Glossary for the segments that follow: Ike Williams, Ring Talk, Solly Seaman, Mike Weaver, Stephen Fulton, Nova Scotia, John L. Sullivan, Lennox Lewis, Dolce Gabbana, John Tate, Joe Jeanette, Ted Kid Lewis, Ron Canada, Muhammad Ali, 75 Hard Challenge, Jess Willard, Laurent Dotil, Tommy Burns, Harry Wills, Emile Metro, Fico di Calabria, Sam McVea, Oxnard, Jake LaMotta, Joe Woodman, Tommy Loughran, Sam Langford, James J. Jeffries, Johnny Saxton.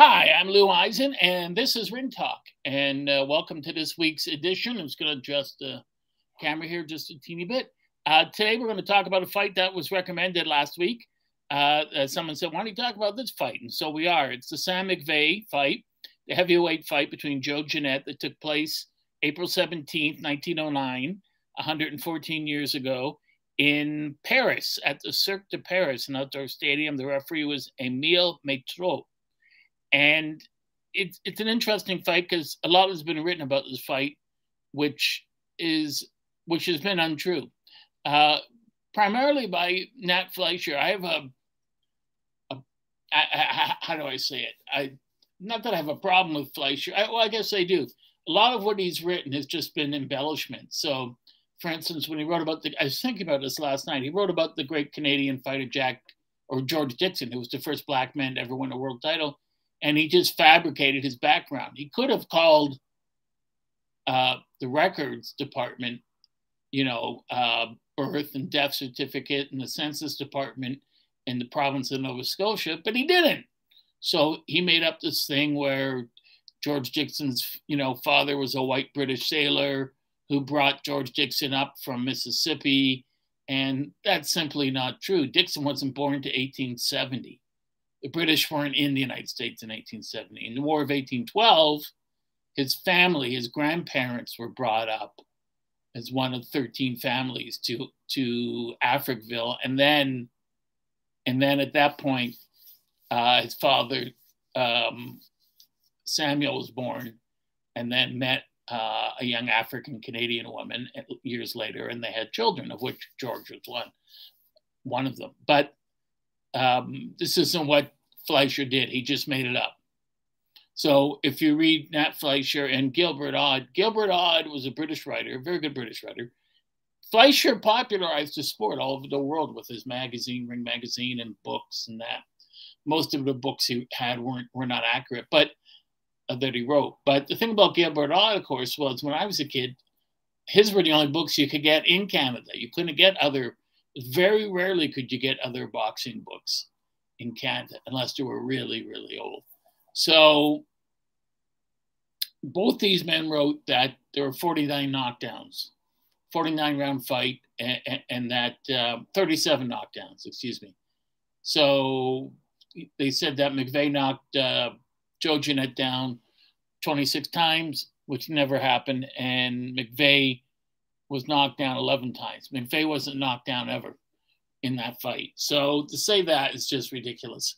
Hi, I'm Lou Eisen, and this is Ring Talk, and welcome to this week's edition. I'm just going to adjust the camera here just a teeny bit. Today, we're going to talk about a fight that was recommended last week. Someone said, why don't you talk about this fight? And so we are. It's the Sam McVea fight, the heavyweight fight between Joe Jeanette that took place April 17th, 1909, 114 years ago, in Paris, at the Cirque de Paris, an outdoor stadium. The referee was Emile Metro. And it's an interesting fight because a lot has been written about this fight, which has been untrue, primarily by Nat Fleischer. I have how do I say it? Not that I have a problem with Fleischer. I guess I do. A lot of what he's written has just been embellishment. So, for instance, when he wrote about I was thinking about this last night. He wrote about the great Canadian fighter George Dixon, who was the first black man to ever win a world title. And he just fabricated his background. He could have called the records department, birth and death certificate, and the census department in the province of Nova Scotia, but he didn't. So he made up this thing where George Dixon's, father was a white British sailor who brought George Dixon up from Mississippi. And that's simply not true. Dixon wasn't born to 1870. The British weren't in the United States in 1870. In the War of 1812, his family, his grandparents, were brought up as one of 13 families to Africville, and then at that point, his father Samuel was born, and then met a young African Canadian woman years later, and they had children, of which George was one of them, but. This isn't what Fleischer did. He just made it up. So if you read Nat Fleischer and Gilbert Odd was a British writer, a very good British writer. Fleischer popularized the sport all over the world with his magazine, Ring Magazine, and books and that. Most of the books he had were not accurate, but that he wrote. But the thing about Gilbert Odd, of course, was when I was a kid, his were the only books you could get in Canada. You couldn't get other. Very rarely could you get other boxing books in Canada unless they were really, really old. So both these men wrote that there were 49 knockdowns, 49-round fight, and that 37 knockdowns, excuse me. So they said that McVea knocked Joe Jeanette down 26 times, which never happened, and McVea was knocked down 11 times. McVea wasn't knocked down ever in that fight. So to say that is just ridiculous.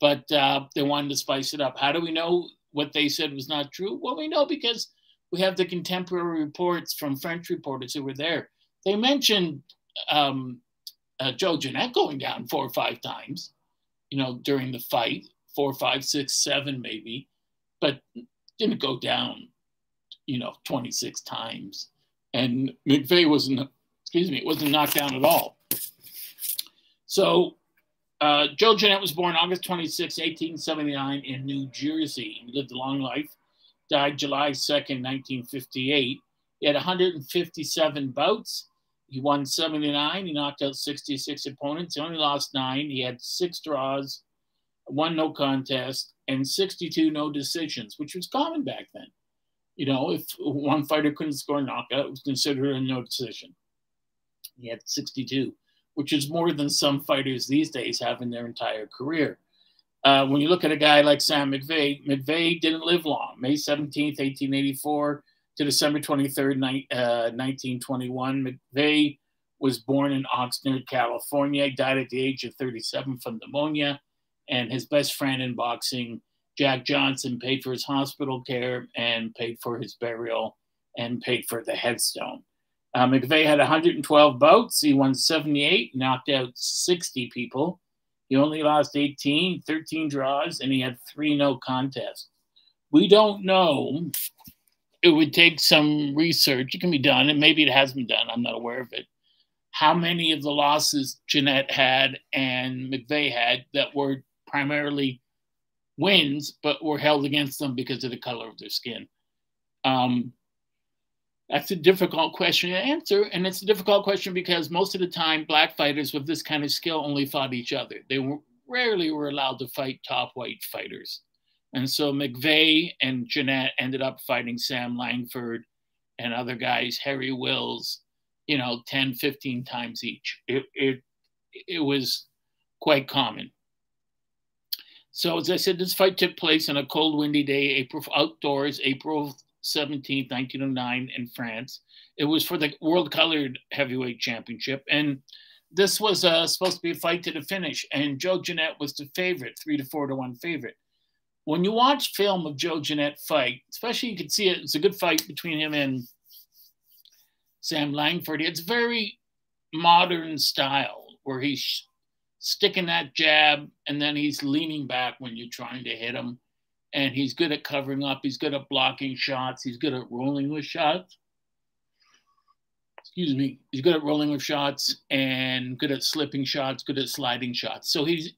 But they wanted to spice it up. How do we know what they said was not true? Well, we know because we have the contemporary reports from French reporters who were there. They mentioned Joe Jeanette going down 4 or 5 times, during the fight, 4, 5, 6, 7 maybe, but didn't go down, 26 times. And McVea wasn't knocked down at all. So Joe Jeanette was born August 26, 1879 in New Jersey. He lived a long life, died July 2nd, 1958. He had 157 bouts. He won 79. He knocked out 66 opponents. He only lost 9. He had 6 draws, 1 no contest, and 62 no decisions, which was common back then. If one fighter couldn't score a knockout, it was considered a no decision. He had 62, which is more than some fighters these days have in their entire career. When you look at a guy like Sam McVea, McVea didn't live long. May 17th, 1884 to December 23rd, 1921. McVea was born in Oxnard, California. He died at the age of 37 from pneumonia, and his best friend in boxing, Jack Johnson, paid for his hospital care and paid for his burial and paid for the headstone. McVea had 112 bouts. He won 78, knocked out 60 people. He only lost 18, 13 draws, and he had 3 no contests. We don't know. It would take some research. It can be done, and maybe it has been done. I'm not aware of it. How many of the losses Jeanette had and McVea had that were primarily wins, but were held against them because of the color of their skin? That's a difficult question to answer, and it's a difficult question because most of the time, black fighters with this kind of skill only fought each other. They rarely were allowed to fight top white fighters. And so McVea and Jeanette ended up fighting Sam Langford and other guys, Harry Wills, you know, 10, 15 times each. It was quite common. So as I said, this fight took place on a cold, windy day, April 17th, 1909 in France. It was for the World Colored Heavyweight Championship. And this was supposed to be a fight to the finish. And Joe Jeanette was the favorite, 3-4-1 favorite. When you watch film of Joe Jeanette fight, especially you could see it, it's a good fight between him and Sam Langford. It's very modern style where he's sticking that jab and then he's leaning back when you're trying to hit him. And he's good at covering up. He's good at blocking shots. He's good at rolling with shots. Excuse me. He's good at rolling with shots and good at slipping shots, good at sliding shots. So he's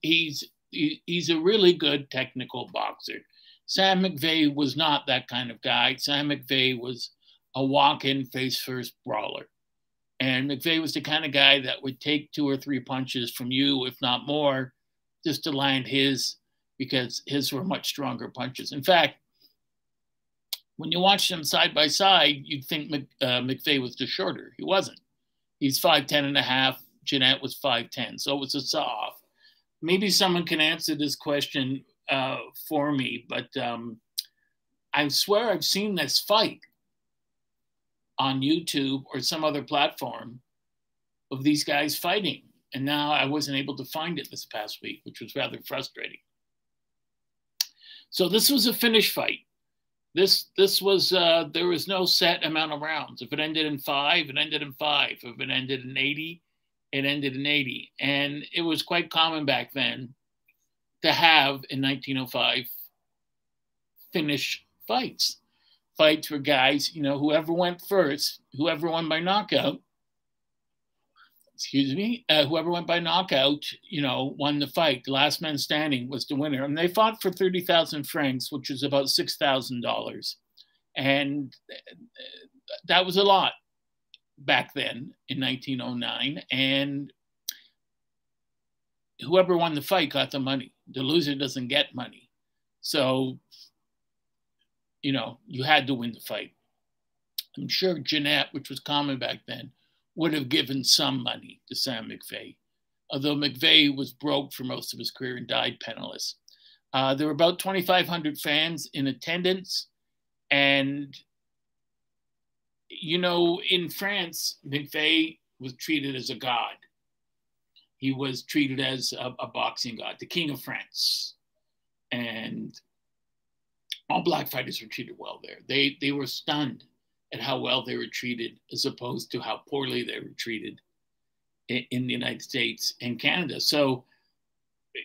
a really good technical boxer. Sam McVea was not that kind of guy. Sam McVea was a walk-in face-first brawler. And McVea was the kind of guy that would take 2 or 3 punches from you, if not more, just to land his, because his were much stronger punches. In fact, when you watch them side by side, you'd think McVea was the shorter. He wasn't. He's 5'10 and a half. Jeanette was 5'10. So it was a saw-off. Maybe someone can answer this question for me, but I swear I've seen this fight on YouTube or some other platform of these guys fighting. And now I wasn't able to find it this past week, which was rather frustrating. So this was a finish fight. This was, there was no set amount of rounds. If it ended in 5, it ended in 5. If it ended in 80, it ended in 80, and it was quite common back then to have, in 1905, finish fights. Fights were guys, you know, whoever went first, whoever won by knockout, excuse me, whoever went by knockout, you know, won the fight. The last man standing was the winner. And they fought for 30,000 francs, which was about $6,000. And that was a lot back then in 1909, and whoever won the fight got the money. The loser doesn't get money. So, you know, you had to win the fight. I'm sure Jeanette, which was common back then, would have given some money to Sam McVea, although McVea was broke for most of his career and died penniless. There were about 2,500 fans in attendance, and you know, in France, McVea was treated as a god. He was treated as a boxing god, the king of France. And all black fighters were treated well there. They were stunned at how well they were treated as opposed to how poorly they were treated in the United States and Canada. So,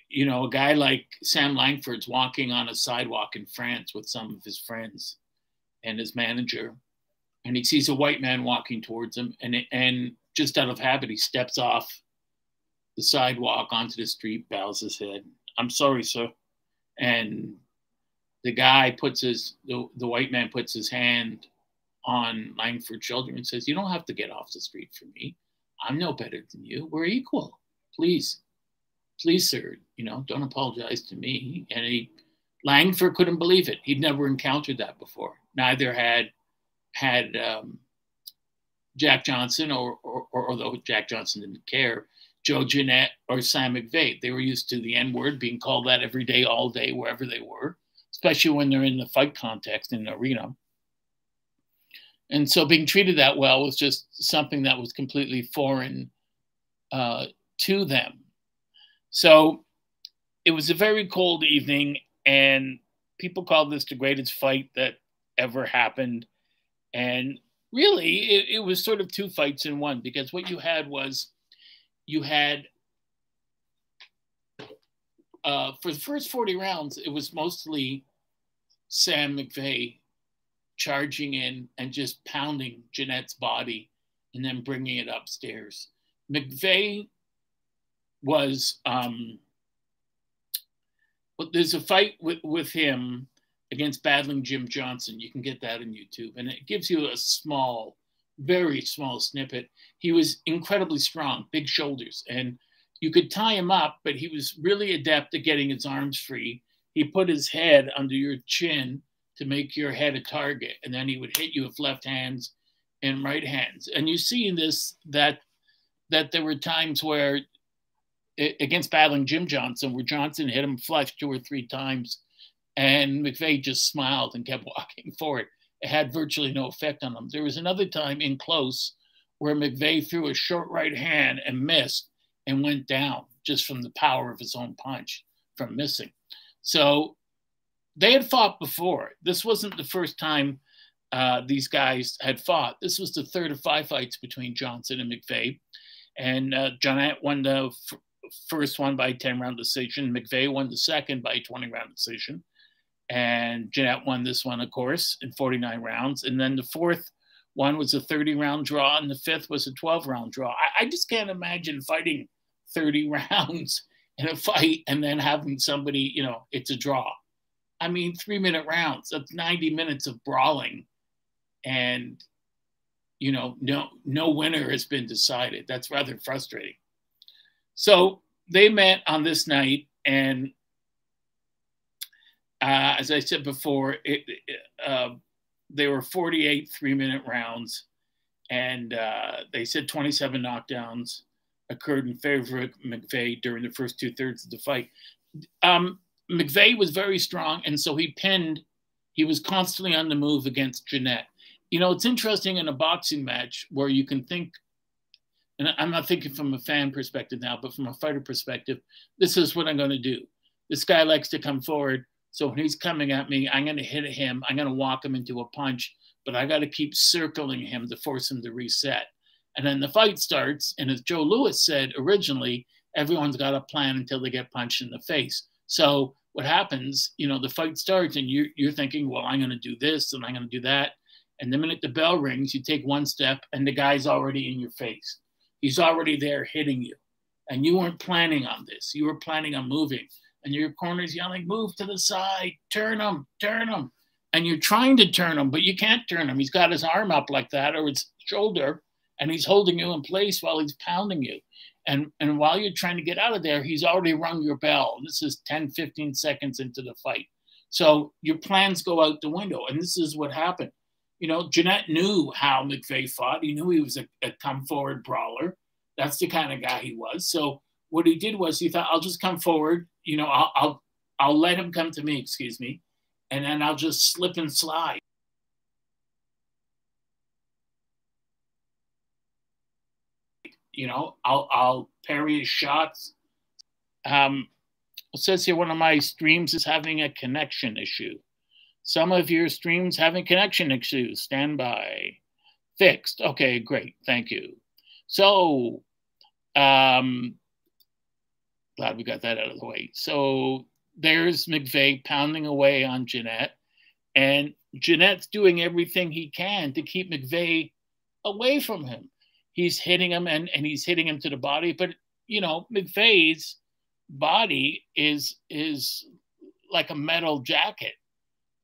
you know, a guy like Sam Langford's walking on a sidewalk in France with some of his friends and his manager, and he sees a white man walking towards him, and just out of habit, he steps off the sidewalk onto the street, bows his head. "I'm sorry, sir." And the guy puts his, the white man puts his hand on Langford's shoulder and says, "You don't have to get off the street for me. I'm no better than you. We're equal. Please, please, sir, you know, don't apologize to me." And Langford couldn't believe it. He'd never encountered that before. Neither had Jack Johnson, or although Jack Johnson didn't care, Joe Jeanette or Sam McVea. They were used to the N-word being called that every day, all day, wherever they were, especially when they're in the fight context in the arena. And so being treated that well was just something that was completely foreign to them. So it was a very cold evening, and people called this the greatest fight that ever happened. And really, it was sort of 2 fights in one, because what you had was you had, for the first 40 rounds, it was mostly Sam McVea charging in and just pounding Jeanette's body and then bringing it upstairs. McVea was, well, there's a fight with him against battling Jim Johnson. You can get that on YouTube. And it gives you a small, very small snippet. He was incredibly strong, big shoulders. And you could tie him up, but he was really adept at getting his arms free he put his head under your chin to make your head a target, and then he would hit you with left hands and right hands. And you see in this that there were times where, against battling Jim Johnson, where Johnson hit him flush 2 or 3 times, and McVea just smiled and kept walking forward. It had virtually no effect on him. There was another time in close where McVea threw a short right hand and missed and went down just from the power of his own punch from missing. So they had fought before. This wasn't the first time these guys had fought. This was the third of 5 fights between Johnson and McVea. And Jeanette won the first one by 10-round decision. McVea won the second by 20-round decision. And Jeanette won this one, of course, in 49 rounds. And then the fourth one was a 30-round draw, and the fifth was a 12-round draw. I just can't imagine fighting 30 rounds in a fight and then having somebody, you know, it's a draw. I mean, 3-minute rounds. That's 90 minutes of brawling. And, you know, no winner has been decided. That's rather frustrating. So they met on this night, and as I said before, they were 48 3-minute rounds, and they said 27 knockdowns occurred in favor of McVea during the first 2/3 of the fight. McVea was very strong, and so he pinned. He was constantly on the move against Jeanette. You know, it's interesting in a boxing match where you can think, and I'm not thinking from a fan perspective now, but from a fighter perspective, this is what I'm going to do. This guy likes to come forward. So when he's coming at me, I'm going to hit him. I'm going to walk him into a punch, but I got to keep circling him to force him to reset. And then the fight starts. And as Joe Louis said originally, everyone's got a plan until they get punched in the face. So what happens, you know, the fight starts and you're thinking, well, I'm going to do this and I'm going to do that. And the minute the bell rings, you take one step and the guy's already in your face. He's already there hitting you. And you weren't planning on this. You were planning on moving. And your corner's yelling, move to the side, turn him, turn him. And you're trying to turn him, but you can't turn him. He's got his arm up like that or his shoulder, and he's holding you in place while he's pounding you. And while you're trying to get out of there, he's already rung your bell. This is 10, 15 seconds into the fight. So your plans go out the window, and this is what happened. You know, Jeanette knew how McVea fought. He knew he was a come-forward brawler. That's the kind of guy he was. So what he did was he thought, I'll just come forward. You know, I'll let him come to me, excuse me, and then I'll just slip and slide. You know, I'll parry his shots. It says here one of my streams is having a connection issue. Some of your streams having connection issues. Stand by. Fixed. Okay, great. Thank you. So, glad we got that out of the way. So there's McVea pounding away on Jeanette, and Jeanette's doing everything he can to keep McVea away from him. He's hitting him and he's hitting him to the body, but you know, McVea's body is like a metal jacket.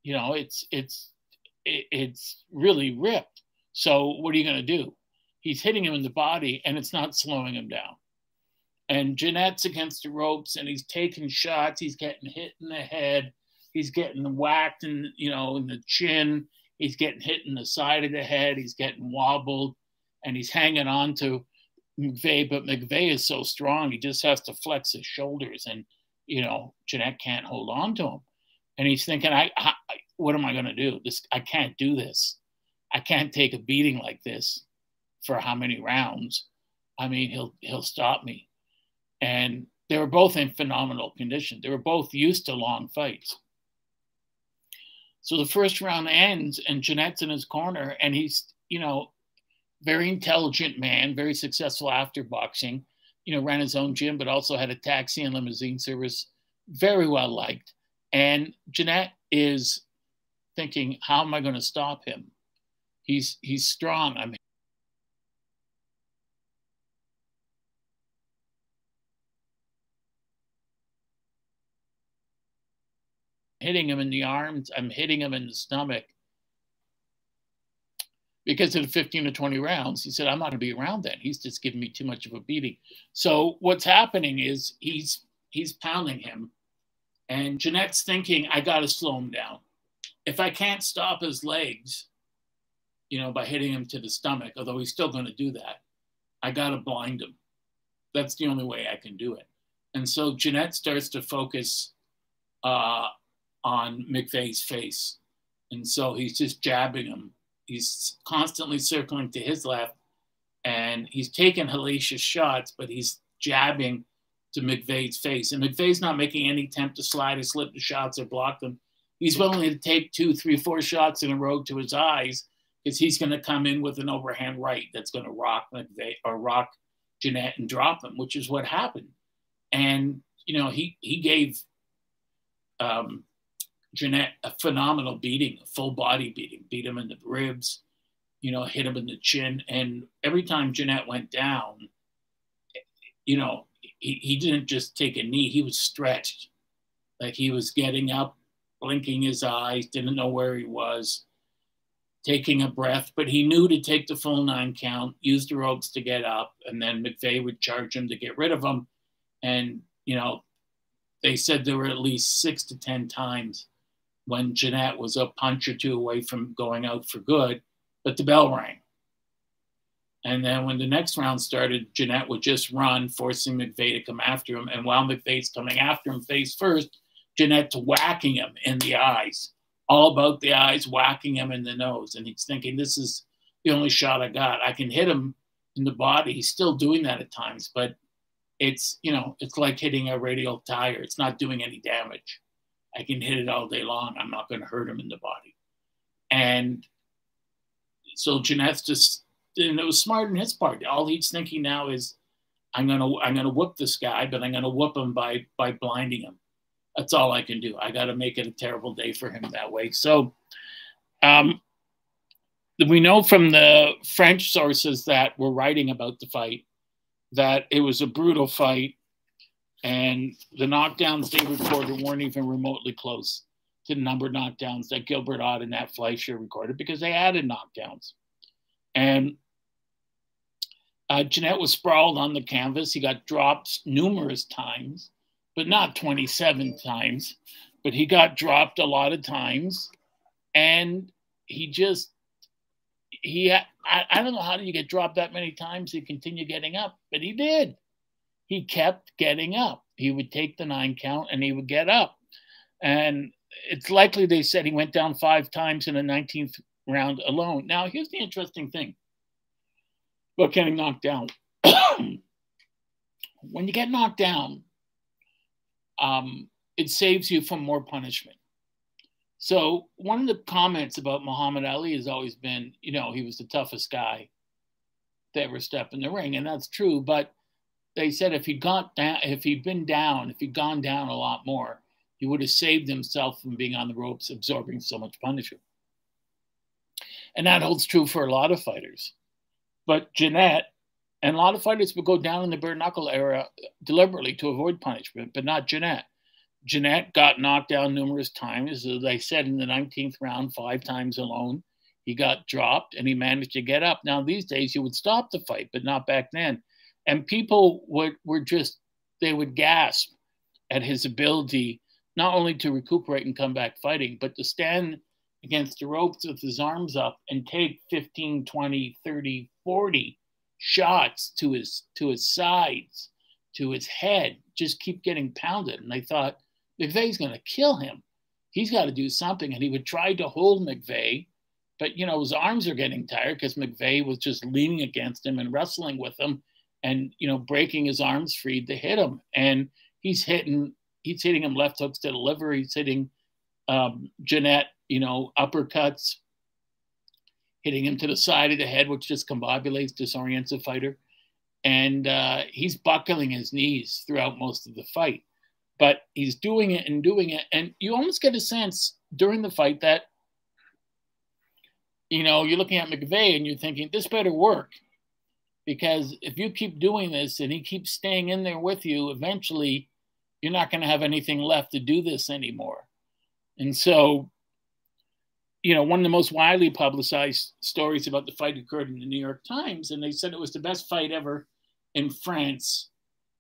You know, it's really ripped. So what are you going to do? He's hitting him in the body and it's not slowing him down. And Jeanette's against the ropes and he's taking shots. He's getting hit in the head. He's getting whacked in, you know, in the chin. He's getting hit in the side of the head. He's getting wobbled and he's hanging on to McVea. But McVea is so strong, he just has to flex his shoulders and, you know, Jeanette can't hold on to him. And he's thinking, I what am I going to do? I can't do this. I can't take a beating like this for how many rounds. I mean, he'll stop me. And they were both in phenomenal condition. They were both used to long fights. So the first round ends and Jeanette's in his corner and he's, you know, very intelligent man, very successful after boxing, you know, ran his own gym, but also had a taxi and limousine service, very well liked. And Jeanette is thinking, how am I going to stop him? He's strong. I mean, hitting him in the arms, I'm hitting him in the stomach. Because of the 15 or 20 rounds, he said, I'm not going to be around that. He's just giving me too much of a beating. So what's happening is he's pounding him And Jeanette's thinking, I got to slow him down. If I can't stop his legs, you know, by hitting him to the stomach, although he's still going to do that, I got to blind him. That's the only way I can do it. And so Jeanette starts to focus on McVea's face. And so he's just jabbing him. He's constantly circling to his left, and he's taking hellacious shots, but he's jabbing to McVea's face. And McVea's not making any attempt to slide or slip the shots or block them. He's willing to take 2, 3, 4 shots in a row to his eyes, because he's going to come in with an overhand right that's going to rock McVea or rock Jeanette and drop him, which is what happened. And, you know, he gave Jeanette a phenomenal beating, a full body beating, beat him in the ribs, you know, hit him in the chin. And every time Jeanette went down, you know, he didn't just take a knee. He was stretched, like he was getting up, blinking his eyes, didn't know where he was, taking a breath, but he knew to take the full 9 count, use the ropes to get up, and then McVea would charge him to get rid of him. And, you know, they said there were at least 6 to 10 times when Jeanette was a punch or two away from going out for good, but the bell rang. And then when the next round started, Jeanette would just run, forcing McVea to come after him. And while McVea's coming after him face first, Jeanette's whacking him in the eyes, all about the eyes, whacking him in the nose. And he's thinking, this is the only shot I got. I can hit him in the body. He's still doing that at times, but it's, you know, it's like hitting a radial tire. It's not doing any damage. I can hit it all day long. I'm not going to hurt him in the body. And so Jeanette's just, and it was smart on his part. All he's thinking now is, I'm gonna whoop this guy, but I'm gonna whoop him by blinding him. That's all I can do. I got to make it a terrible day for him that way. So we know from the French sources that were writing about the fight that it was a brutal fight, and the knockdowns they recorded weren't even remotely close to the number of knockdowns that Gilbert Odd and Nat Fleischer recorded, because they added knockdowns. And Jeanette was sprawled on the canvas. He got dropped numerous times, but not 27 times, but he got dropped a lot of times. And he just, I don't know how do you get dropped that many times and continue getting up, but he did. He kept getting up. He would take the 9 count and he would get up. And it's likely they said he went down 5 times in the 19th round alone. Now, here's the interesting thing about getting knocked down. When you get knocked down, it saves you from more punishment. So one of the comments about Muhammad Ali has always been, you know, he was the toughest guy to ever step in the ring. And that's true. But they said if he'd gone down a lot more, he would have saved himself from being on the ropes, absorbing so much punishment. And that holds true for a lot of fighters. But Jeanette, and a lot of fighters would go down in the bare knuckle era deliberately to avoid punishment, but not Jeanette. Jeanette got knocked down numerous times. As I said, in the 19th round, 5 times alone, he got dropped and he managed to get up. Now, these days, you would stop the fight, but not back then. And people they would gasp at his ability not only to recuperate and come back fighting, but to stand against the ropes with his arms up and take 15, 20, 30, 40 shots to his sides, to his head, just keep getting pounded. And they thought, McVea's going to kill him. He's got to do something. And he would try to hold McVea, but, you know, his arms are getting tired because McVea was just leaning against him and wrestling with him and, you know, breaking his arms free to hit him. And he's hitting him left hooks to the liver. He's hitting Jeanette, you know, uppercuts, hitting him to the side of the head, which just discombobulates, disorients a fighter. And he's buckling his knees throughout most of the fight. But he's doing it and doing it. And you almost get a sense during the fight that, you know, you're looking at McVea and you're thinking, this better work. Because if you keep doing this and he keeps staying in there with you, eventually you're not going to have anything left to do this anymore. And so, you know, one of the most widely publicized stories about the fight occurred in the New York Times, and they said it was the best fight ever in France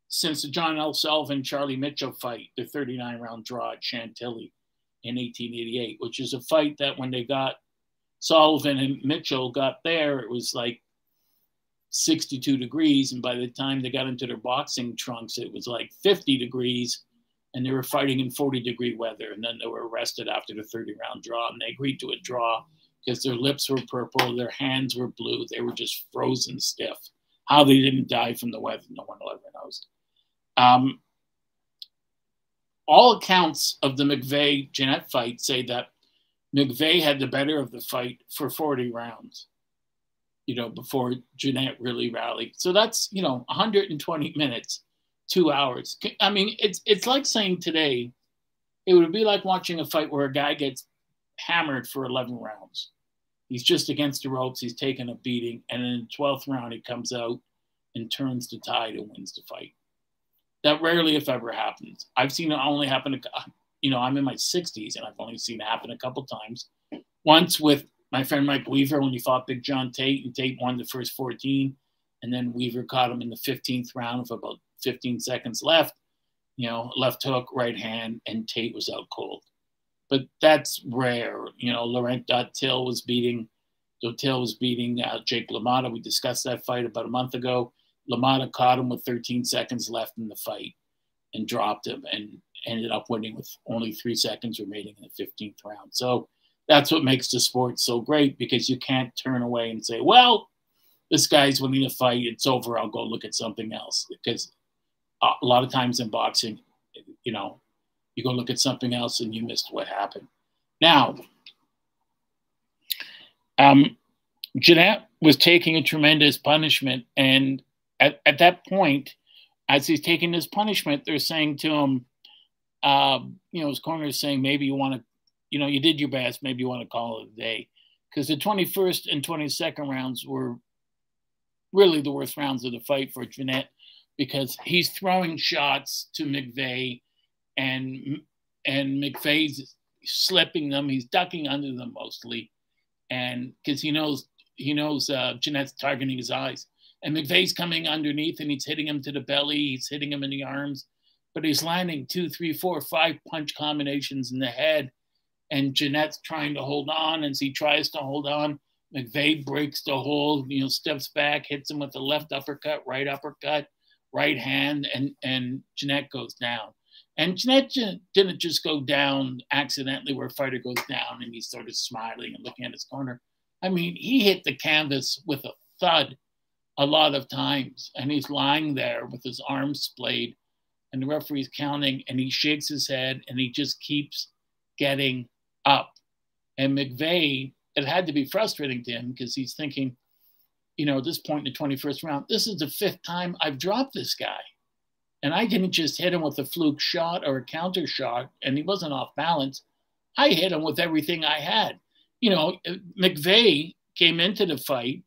since the John L. Sullivan, Charlie Mitchell fight, the 39-round draw at Chantilly in 1888, which is a fight that when they got Sullivan and Mitchell got there, it was like 62 degrees. And by the time they got into their boxing trunks, it was like 50 degrees. And they were fighting in 40-degree weather. And then they were arrested after the 30-round draw. And they agreed to a draw because their lips were purple, their hands were blue. They were just frozen stiff. How they didn't die from the weather, no one ever knows. All accounts of the McVea-Jeanette fight say that McVea had the better of the fight for 40 rounds, you know, before Jeanette really rallied. So that's, you know, 120 minutes, 2 hours. I mean, it's like saying today, it would be like watching a fight where a guy gets hammered for 11 rounds. He's just against the ropes, he's taken a beating, and in the 12th round, he comes out and turns the tide and wins the fight. That rarely, if ever, happens. I've seen it only happen, you know, I'm in my 60s, and I've only seen it happen a couple times. Once with my friend Mike Weaver, when he fought Big John Tate, and Tate won the first 14, and then Weaver caught him in the 15th round with about 15 seconds left, you know, left hook, right hand, and Tate was out cold. But that's rare. You know, Laurent Dotil was beating, Jake LaMotta. We discussed that fight about a month ago. LaMotta caught him with 13 seconds left in the fight and dropped him and ended up winning with only 3 seconds remaining in the 15th round. So that's what makes the sport so great, because you can't turn away and say, well, this guy's winning the fight. It's over. I'll go look at something else. Because a lot of times in boxing, you know, you go look at something else and you missed what happened. Now, Jeanette was taking a tremendous punishment. And at that point, as he's taking this punishment, they're saying to him, you know, his corner is saying, maybe you want to, you know, you did your best. Maybe you want to call it a day. Because the 21st and 22nd rounds were really the worst rounds of the fight for Jeanette, because he's throwing shots to McVea, and McVea's slipping them. He's ducking under them mostly, and because he knows Jeanette's targeting his eyes. And McVea's coming underneath, and he's hitting him to the belly. He's hitting him in the arms, but he's landing 2, 3, 4, 5 punch combinations in the head. And Jeanette's trying to hold on, and as he tries to hold on, McVea breaks the hold. You know, steps back, hits him with the left uppercut, right hand, and Jeanette goes down. And Jeanette didn't just go down accidentally where a fighter goes down and he's sort of smiling and looking at his corner. I mean, he hit the canvas with a thud a lot of times. And he's lying there with his arms splayed and the referee's counting, and he shakes his head and he just keeps getting up. And McVea, it had to be frustrating to him, because he's thinking, you know, at this point in the 21st round, this is the 5th time I've dropped this guy. And I didn't just hit him with a fluke shot or a counter shot, and he wasn't off balance. I hit him with everything I had. You know, McVea came into the fight,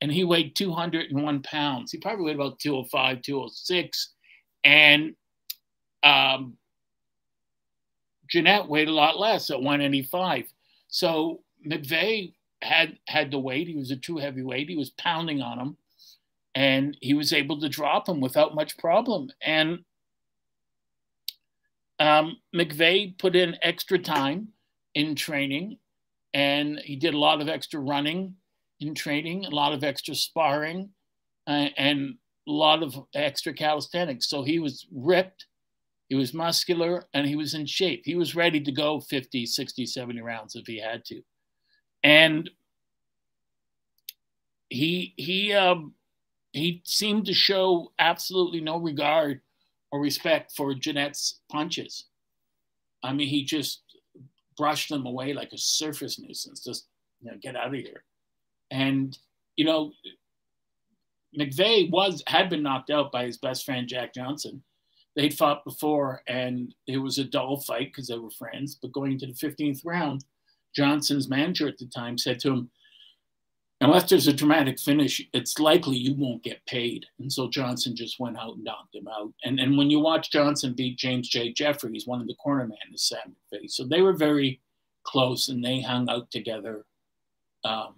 and he weighed 201 pounds. He probably weighed about 205, 206. And Jeanette weighed a lot less at 185. So McVea had the weight. He was a true heavyweight. He was pounding on him. And he was able to drop him without much problem. And McVea put in extra time in training, and he did a lot of extra running in training, a lot of extra sparring, and a lot of extra calisthenics. So he was ripped, he was muscular, and he was in shape. He was ready to go 50, 60, 70 rounds if he had to. And he seemed to show absolutely no regard or respect for Jeanette's punches. I mean, he just brushed them away like a surface nuisance, just, you know, get out of here. And, you know, McVea had been knocked out by his best friend, Jack Johnson. They'd fought before, and it was a dull fight because they were friends. But going into the 15th round, Johnson's manager at the time said to him, unless there's a dramatic finish, it's likely you won't get paid. And so Johnson just went out and knocked him out. And when you watch Johnson beat James J. Jeffries, one of the corner men, is Sam McVea. So they were very close, and they hung out together a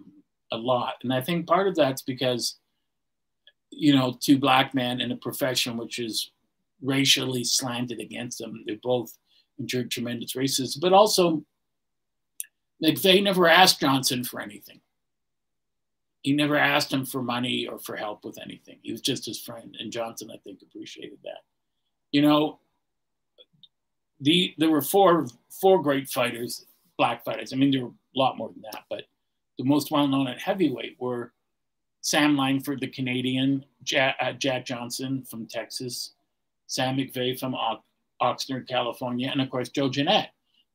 lot. And I think part of that's because, you know, two black men in a profession which is racially slanted against them. They both endured tremendous racism, but also McVea never asked Johnson for anything. He never asked him for money or for help with anything. He was just his friend, and Johnson, I think, appreciated that. You know, there were four great fighters, black fighters. I mean, there were a lot more than that, but the most well-known at heavyweight were Sam Langford, the Canadian, Jack Johnson from Texas, Sam McVea from Oxnard, California, and of course, Joe Jeanette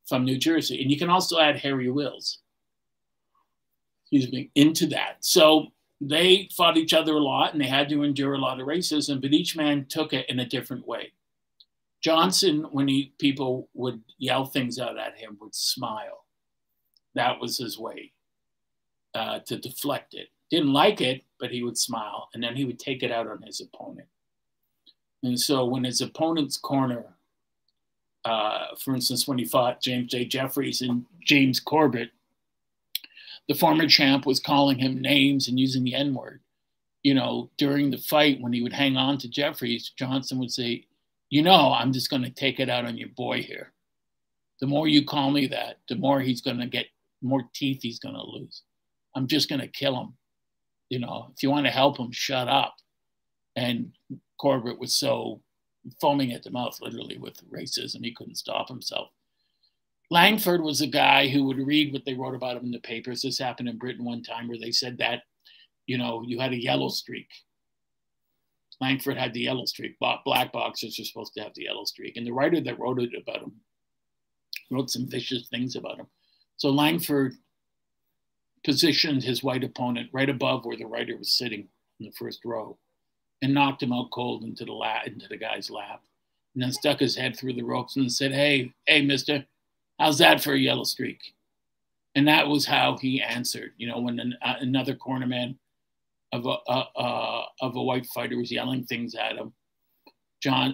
from New Jersey. And you can also add Harry Wills, excuse me, into that. So they fought each other a lot, and they had to endure a lot of racism, but each man took it in a different way. Johnson, when people would yell things out at him, would smile. That was his way to deflect it. Didn't like it, but he would smile, and then he would take it out on his opponent. And so when his opponent's corner, for instance, when he fought James J. Jeffries and James Corbett, the former champ was calling him names and using the N-word. You know, during the fight, when he would hang on to Jeffries, Johnson would say, you know, I'm just going to take it out on your boy here. The more you call me that, the more he's going to get, more teeth he's going to lose. I'm just going to kill him. You know, if you want to help him, shut up. And Corbett was so foaming at the mouth, literally, with racism, he couldn't stop himself. Langford was a guy who would read what they wrote about him in the papers. This happened in Britain one time where they said that, you know, you had a yellow streak. Langford had the yellow streak. Black boxers are supposed to have the yellow streak. And the writer that wrote it about him wrote some vicious things about him. So Langford positioned his white opponent right above where the writer was sitting in the first row and knocked him out cold into the guy's lap, and then stuck his head through the ropes and said, hey, mister, how's that for a yellow streak? And that was how he answered. You know, when another cornerman of a white fighter was yelling things at him,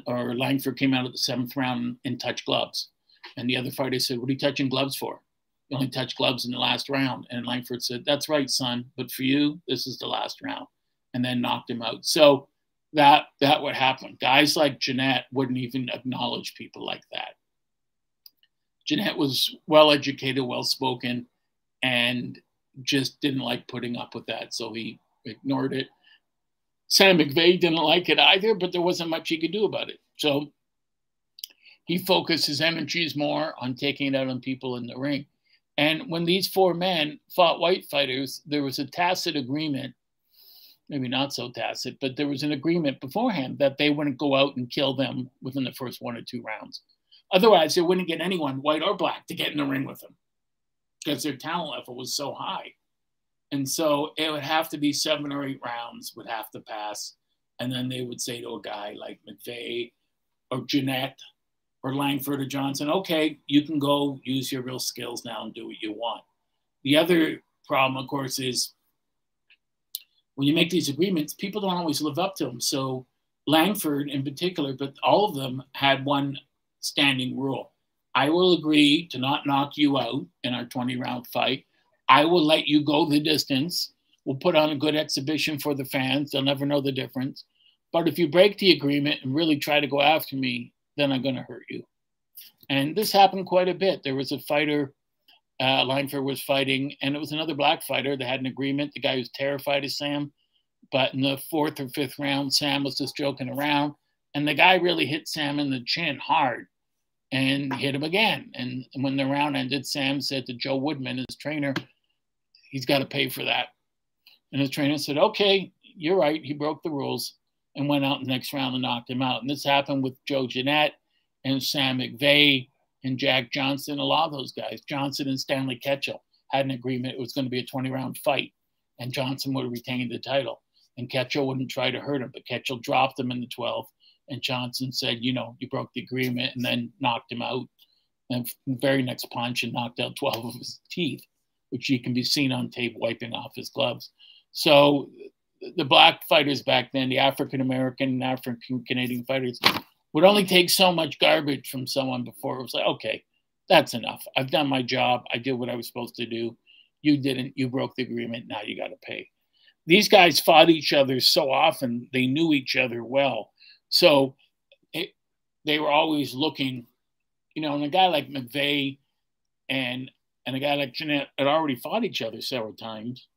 Langford came out of the 7th round and touched gloves. And the other fighter said, what are you touching gloves for? You only touched gloves in the last round. And Langford said, that's right, son, but for you, this is the last round. And then knocked him out. So that would happen. Guys like Jeanette wouldn't even acknowledge people like that. Jeanette was well-educated, well-spoken, and just didn't like putting up with that, so he ignored it. Sam McVea didn't like it either, but there wasn't much he could do about it. So he focused his energies more on taking it out on people in the ring. And when these four men fought white fighters, there was a tacit agreement, maybe not so tacit, but there was an agreement beforehand that they wouldn't go out and kill them within the first 1 or 2 rounds. Otherwise, they wouldn't get anyone, white or black, to get in the ring with them because their talent level was so high. And so it would have to be 7 or 8 rounds would have to pass. And then they would say to a guy like McVea or Jeanette or Langford or Johnson, okay, you can go use your real skills now and do what you want. The other problem, of course, is when you make these agreements, people don't always live up to them. So Langford in particular, but all of them had one standing rule. I will agree to not knock you out in our 20-round fight. I will let you go the distance. We'll put on a good exhibition for the fans. They'll never know the difference. But if you break the agreement and really try to go after me, then I'm going to hurt you. And this happened quite a bit. There was a fighter, Langford was fighting, and it was another black fighter that had an agreement. The guy was terrified of Sam. But in the 4th or 5th round, Sam was just joking around. And the guy really hit Sam in the chin hard and hit him again. And when the round ended, Sam said to Joe Woodman, his trainer, he's got to pay for that. And his trainer said, okay, you're right. He broke the rules and went out in the next round and knocked him out. And this happened with Joe Jeanette and Sam McVea and Jack Johnson, a lot of those guys. Johnson and Stanley Ketchell had an agreement. It was going to be a 20-round fight, and Johnson would retain the title. And Ketchell wouldn't try to hurt him, but Ketchell dropped him in the 12th. And Johnson said, you know, you broke the agreement, and then knocked him out. And the very next punch, and knocked out 12 of his teeth, which he can be seen on tape wiping off his gloves. So the black fighters back then, the African-American and African-Canadian fighters, would only take so much garbage from someone before it was like, okay, that's enough. I've done my job. I did what I was supposed to do. You didn't. You broke the agreement. Now you got to pay. These guys fought each other so often. They knew each other well. So they were always looking, you know, and a guy like McVea and a guy like Jeanette had already fought each other several times.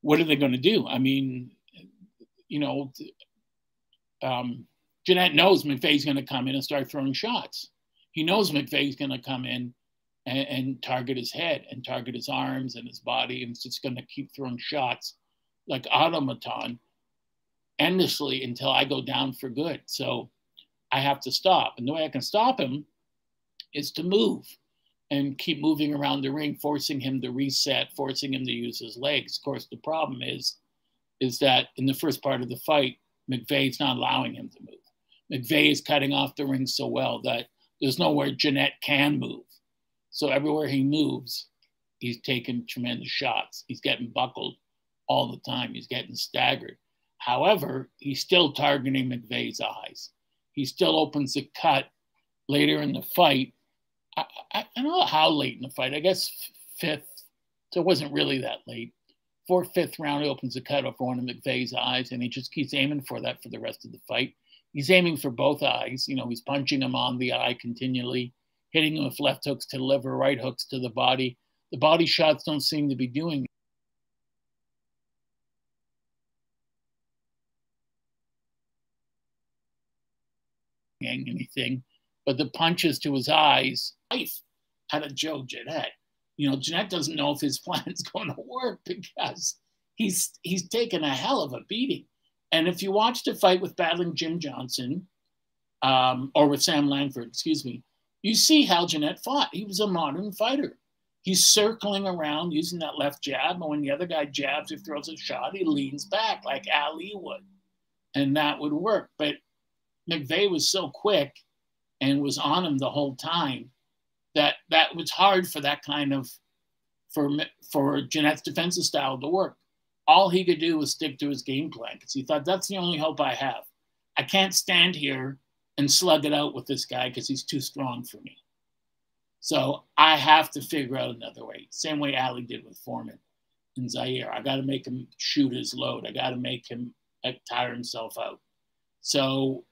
What are they going to do? I mean, you know, Jeanette knows McVea's going to come in and start throwing shots. He knows McVea's going to come in and target his head and target his arms and his body, and it's just going to keep throwing shots like automaton endlessly until I go down for good. So I have to stop. And the way I can stop him is to move and keep moving around the ring, forcing him to reset, forcing him to use his legs. Of course, the problem is that in the first part of the fight, McVea's not allowing him to move. McVea is cutting off the ring so well that there's nowhere Jeanette can move. So everywhere he moves, he's taking tremendous shots. He's getting buckled all the time. He's getting staggered. However, he's still targeting McVea's eyes. He still opens the cut later in the fight. I don't know how late in the fight. I guess fifth, so it wasn't really that late. Fourth, fifth round, he opens the cut over one of McVea's eyes, and he just keeps aiming for that for the rest of the fight. He's aiming for both eyes. You know, he's punching him on the eye continually, hitting him with left hooks to the liver, right hooks to the body. The body shots don't seem to be doing it. Anything, but the punches to his eyes out of Joe Jeanette. You know, Jeanette doesn't know if his plan is going to work because he's taken a hell of a beating. And if you watch the fight with battling Jim Johnson, or with Sam Langford, excuse me, you see how Jeanette fought. He was a modern fighter. He's circling around using that left jab, and when the other guy jabs or throws a shot, he leans back like Ali would, and that would work. But McVea was so quick and was on him the whole time that that was hard for that kind of, for Jeanette's defensive style to work. All he could do was stick to his game plan because he thought, that's the only hope I have. I can't stand here and slug it out with this guy because he's too strong for me. So I have to figure out another way, same way Ali did with Foreman in Zaire. I got to make him shoot his load. I got to make him tire himself out. So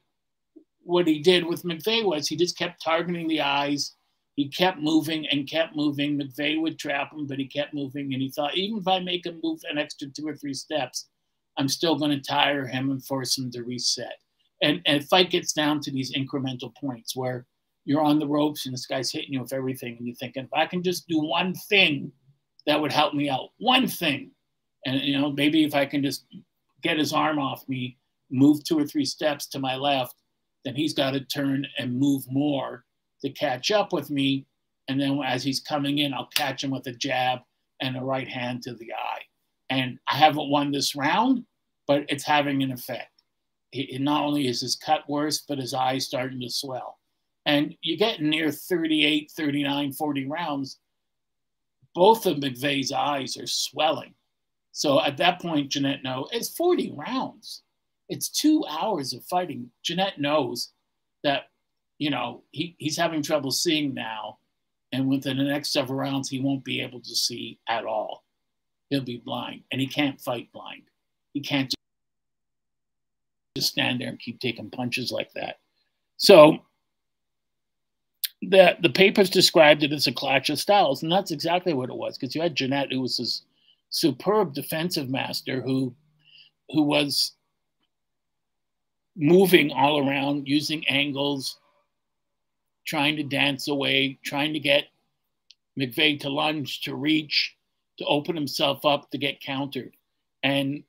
what he did with McVea was he just kept targeting the eyes. He kept moving and kept moving. McVea would trap him, but he kept moving. And he thought, even if I make him move an extra 2 or 3 steps, I'm still going to tire him and force him to reset. And the fight gets down to these incremental points where you're on the ropes and this guy's hitting you with everything. And you're thinking, if I can just do one thing, that would help me out. One thing. And, you know, maybe if I can just get his arm off me, move 2 or 3 steps to my left, then he's got to turn and move more to catch up with me. And then as he's coming in, I'll catch him with a jab and a right hand to the eye. And I haven't won this round, but it's having an effect. It not only is his cut worse, but his eyes starting to swell. And you get near 38, 39, 40 rounds. Both of McVea's eyes are swelling. So at that point, Jeanette knows it's 40 rounds. It's 2 hours of fighting. Jeanette knows that, you know, he's having trouble seeing now. And within the next several rounds, he won't be able to see at all. He'll be blind. And he can't fight blind. He can't just stand there and keep taking punches like that. So the papers described it as a clash of styles. And that's exactly what it was. Because you had Jeanette, who was this superb defensive master who was moving all around, using angles, trying to dance away, trying to get McVea to lunge, to reach, to open himself up, to get countered. And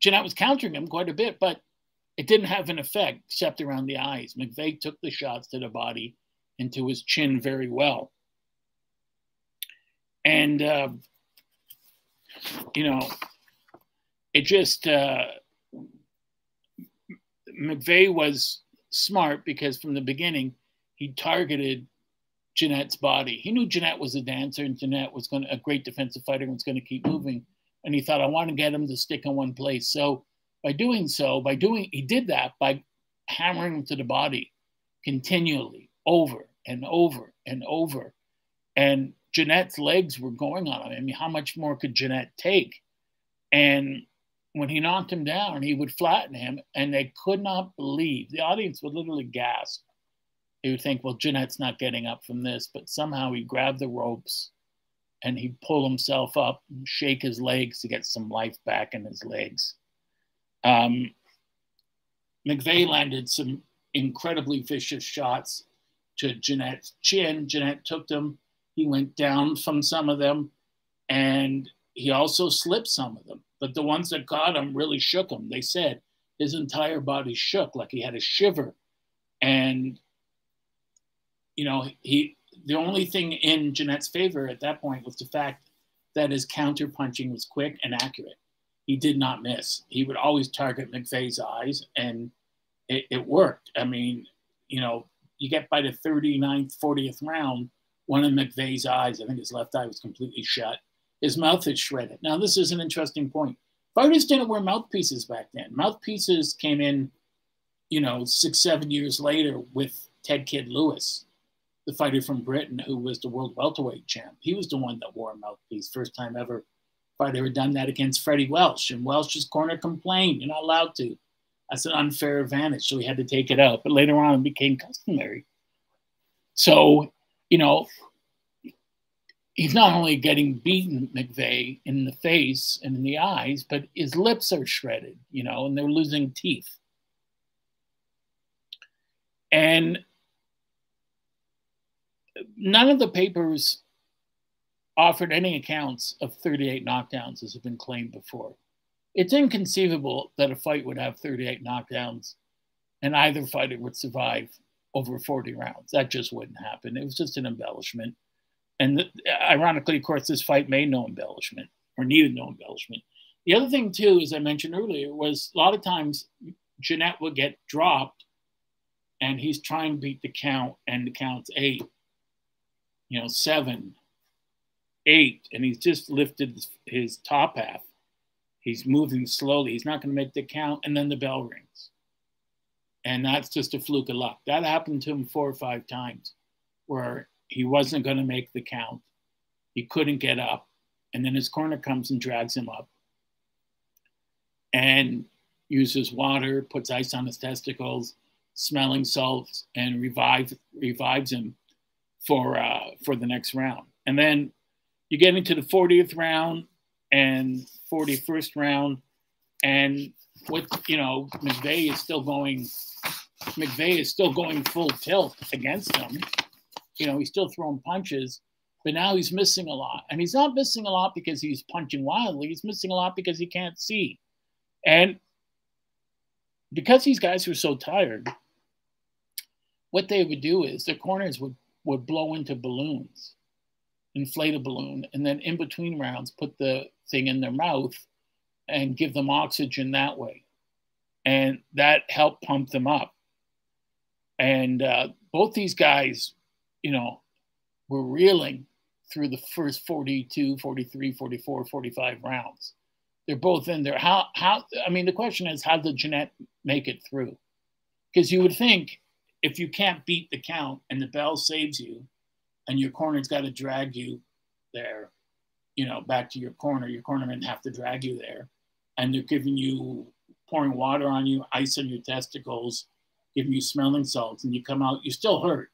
Jeanette was countering him quite a bit, but it didn't have an effect except around the eyes. McVea took the shots to the body and to his chin very well. And, you know, it just... McVea was smart because from the beginning, he targeted Jeanette's body. He knew Jeanette was a dancer and Jeanette was a great defensive fighter and was going to keep moving. And he thought, I want to get him to stick in one place. So by doing so, he did that by hammering him to the body continually, over and over and over. And Jeanette's legs were going on him. I mean, how much more could Jeanette take? And when he knocked him down, he would flatten him, and they could not believe. The audience would literally gasp. They would think, well, Jeanette's not getting up from this, but somehow he grabbed the ropes and he'd pull himself up and shake his legs to get some life back in his legs. McVea landed some incredibly vicious shots to Jeanette's chin. Jeanette took them. He went down from some of them, and he also slipped some of them. But the ones that got him really shook him. They said his entire body shook like he had a shiver. And, you know, the only thing in Jeanette's favor at that point was the fact that his counter-punching was quick and accurate. He did not miss. He would always target McVea's eyes, and it worked. I mean, you know, you get by the 39th, 40th round, one of McVea's eyes, I think his left eye was completely shut. His mouth is shredded. Now, this is an interesting point. Fighters didn't wear mouthpieces back then. Mouthpieces came in, you know, 6, 7 years later with Ted Kid Lewis, the fighter from Britain who was the world welterweight champ. He was the one that wore a mouthpiece. First time ever fighter had done that against Freddie Welsh. And Welsh's corner complained, you're not allowed to. That's an unfair advantage. So he had to take it out. But later on, it became customary. So, you know, he's not only getting beaten, McVea, in the face and in the eyes, but his lips are shredded, you know, and they're losing teeth. And none of the papers offered any accounts of 38 knockdowns, as have been claimed before. It's inconceivable that a fight would have 38 knockdowns and either fighter would survive over 40 rounds. That just wouldn't happen. It was just an embellishment. And ironically, of course, this fight made no embellishment or needed no embellishment. The other thing, too, as I mentioned earlier, was a lot of times Jeanette would get dropped and he's trying to beat the count, and the count's 8, you know, 7, 8, and he's just lifted his top half. He's moving slowly. He's not going to make the count. And then the bell rings. And that's just a fluke of luck. That happened to him 4 or 5 times where he wasn't going to make the count. He couldn't get up. And then his corner comes and drags him up and uses water, puts ice on his testicles, smelling salts, and revives him for the next round. And then you get into the 40th round and 41st round, and what, you know, McVea is still going full tilt against him. You know, he's still throwing punches, but now he's missing a lot. And he's not missing a lot because he's punching wildly. He's missing a lot because he can't see. And because these guys were so tired, what they would do is the corners would blow into balloons, inflate a balloon, and then in between rounds put the thing in their mouth and give them oxygen that way. And that helped pump them up. And both these guys, you know, were reeling through the first 42, 43, 44, 45 rounds. They're both in there. How, I mean, the question is, how did Jeanette make it through? Because you would think if you can't beat the count and the bell saves you and your corner's got to drag you there, you know, back to your cornermen have to drag you there. And they're giving you, pouring water on you, ice on your testicles, giving you smelling salts, and you come out, you're still hurt.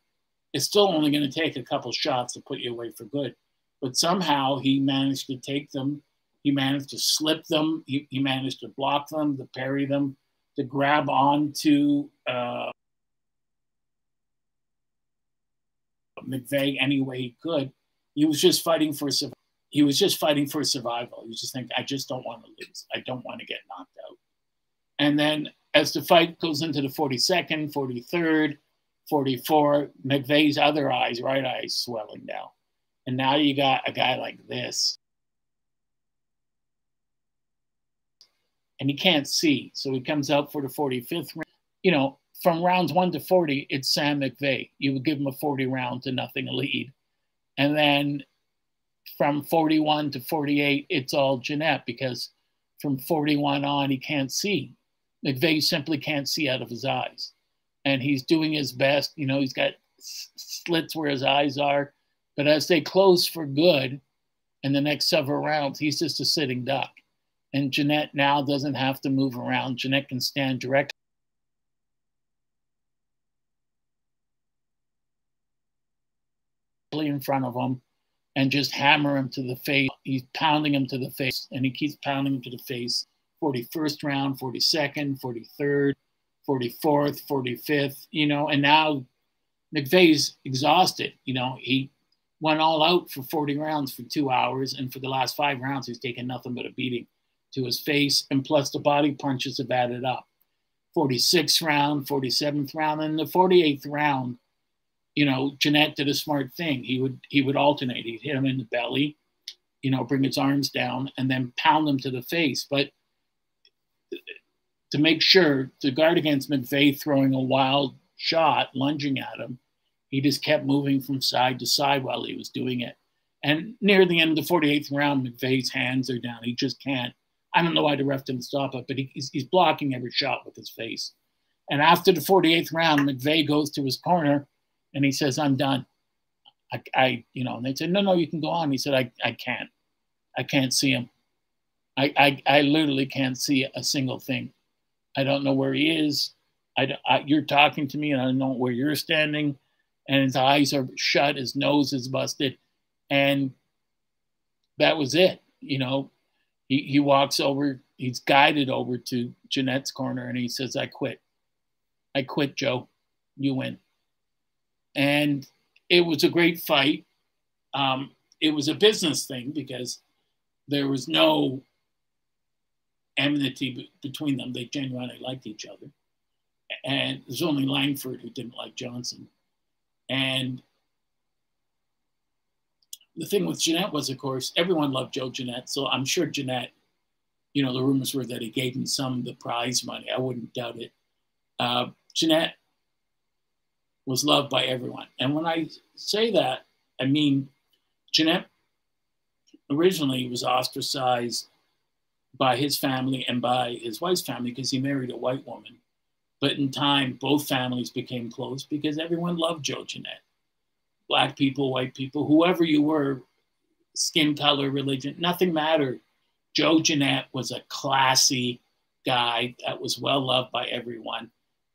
It's still only going to take a couple shots to put you away for good. But somehow he managed to take them. He managed to slip them. He managed to block them, to parry them, to grab onto McVea any way he could. He was just fighting for survival. He was just fighting for survival. He was just thinking, I just don't want to lose. I don't want to get knocked out. And then as the fight goes into the 42nd, 43rd, 44, McVea's other eyes, right eye, is swelling now. And now you got a guy like this. And he can't see. So he comes out for the 45th round. You know, from rounds 1 to 40, it's Sam McVea. You would give him a 40-round to nothing lead. And then from 41 to 48, it's all Jeanette, because from 41 on, he can't see. McVea simply can't see out of his eyes. And he's doing his best. You know, he's got slits where his eyes are. But as they close for good in the next several rounds, he's just a sitting duck. and Jeanette now doesn't have to move around. Jeanette can stand directly. In front of him and just hammer him to the face. He's pounding him to the face, and he keeps pounding him to the face. 41st round, 42nd, 43rd, 44th, 45th, you know, and now McVea's exhausted. You know, he went all out for 40 rounds for 2 hours, and for the last 5 rounds, he's taken nothing but a beating to his face, and plus the body punches have added up. 46th round, 47th round, and the 48th round, you know, Jeanette did a smart thing. He would alternate. He'd hit him in the belly, you know, bring his arms down, and then pound him to the face. But to make sure, to guard against McVea throwing a wild shot, lunging at him, he just kept moving from side to side while he was doing it. And near the end of the 48th round, McVea's hands are down. He just can't. I don't know why the ref didn't stop it, but he's blocking every shot with his face. And after the 48th round, McVea goes to his corner, and he says, "I'm done. I you know." And they said, "No, no, you can go on." He said, "I can't. I can't see him. I literally can't see a single thing. I don't know where he is. You're talking to me, and I don't know where you're standing." And his eyes are shut. His nose is busted, and that was it. You know, he walks over. He's guided over to Jeanette's corner, and he says, "I quit. I quit, Joe. You win." And it was a great fight. It was a business thing because there was no enmity between them. They genuinely liked each other. And there's only Langford who didn't like Johnson. And the thing with Jeanette was, of course, everyone loved Joe Jeanette. So I'm sure Jeanette, you know, the rumors were that he gave him some of the prize money. I wouldn't doubt it. Jeanette was loved by everyone. And when I say that, I mean, Jeanette originally was ostracized by his family and by his wife's family because he married a white woman. But in time, both families became close because everyone loved Joe Jeanette. Black people, white people, whoever you were, skin color, religion, nothing mattered. Joe Jeanette was a classy guy that was well loved by everyone.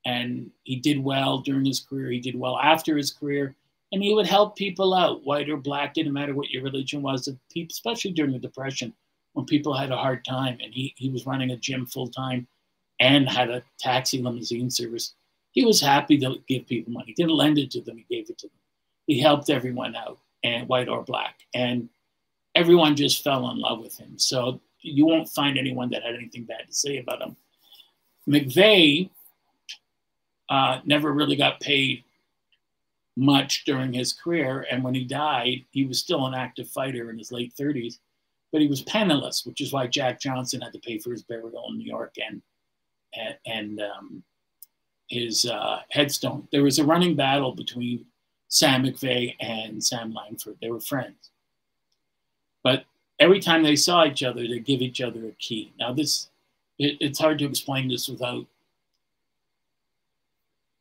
And he did well during his career. He did well after his career. And he would help people out, white or black, didn't matter what your religion was, especially during the Depression when people had a hard time. And he was running a gym full time and had a taxi limousine service. He was happy to give people money. He didn't lend it to them. He gave it to them. He helped everyone out, and white or black. And everyone just fell in love with him. So you won't find anyone that had anything bad to say about him. McVea never really got paid much during his career. And when he died, he was still an active fighter in his late 30s, but he was penniless, which is why Jack Johnson had to pay for his burial in New York and his headstone. There was a running battle between Sam McVea and Sam Langford. They were friends. But every time they saw each other, they'd give each other a key. Now it's hard to explain this without